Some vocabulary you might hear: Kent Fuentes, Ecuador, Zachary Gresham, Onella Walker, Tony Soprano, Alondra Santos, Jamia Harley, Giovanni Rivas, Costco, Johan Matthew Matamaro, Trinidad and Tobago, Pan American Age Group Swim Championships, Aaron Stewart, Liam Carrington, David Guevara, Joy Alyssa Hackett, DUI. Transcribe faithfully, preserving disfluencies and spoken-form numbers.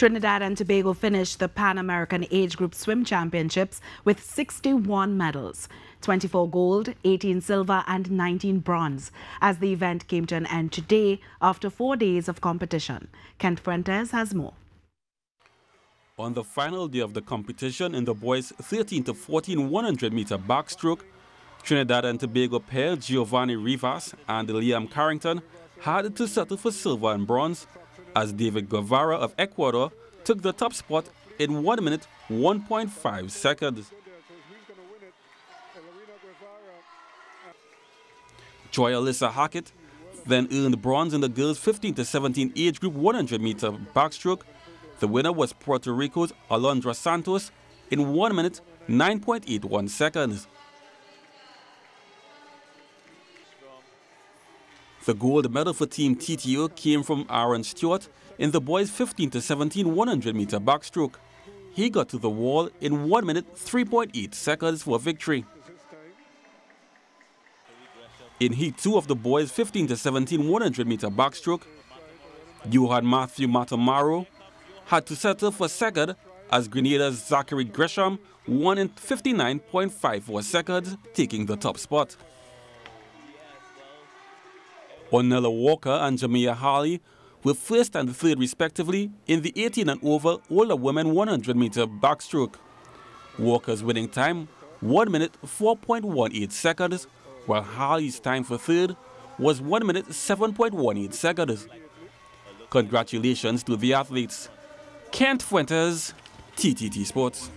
Trinidad and Tobago finished the Pan American Age Group Swim Championships with sixty-one medals, twenty-four gold, eighteen silver and nineteen bronze, as the event came to an end today after four days of competition. Kent Fuentes has more. On the final day of the competition in the boys' thirteen to fourteen one hundred meter backstroke, Trinidad and Tobago pair Giovanni Rivas and Liam Carrington had to settle for silver and bronze, as David Guevara of Ecuador took the top spot in one minute, one point five seconds. Joy Alyssa Hackett then earned bronze in the girls' fifteen to seventeen age group one hundred meter backstroke. The winner was Puerto Rico's Alondra Santos in one minute, nine point eight one seconds. The gold medal for Team T T O came from Aaron Stewart in the boys' fifteen to seventeen one hundred meter backstroke. He got to the wall in one minute, three point eight seconds for victory. In heat two of the boys' fifteen to seventeen one hundred meter backstroke, Johan Matthew Matamaro had to settle for second, as Grenada's Zachary Gresham won in fifty-nine point five four seconds, taking the top spot. Onella Walker and Jamia Harley were first and third respectively in the eighteen and over older women one hundred meter backstroke. Walker's winning time, one minute, four point one eight seconds, while Harley's time for third was one minute, seven point one eight seconds. Congratulations to the athletes. Kent Fuentes, T T T Sports.